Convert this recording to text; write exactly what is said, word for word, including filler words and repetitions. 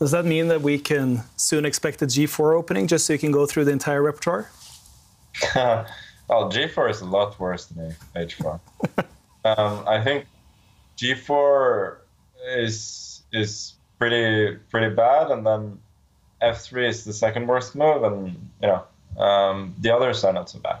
Does that mean that we can soon expect a G four opening, just so you can go through the entire repertoire? Well, G four is a lot worse than H four. um, I think G four is is pretty pretty bad, and then F three is the second worst move, and you know um, the others are not so bad.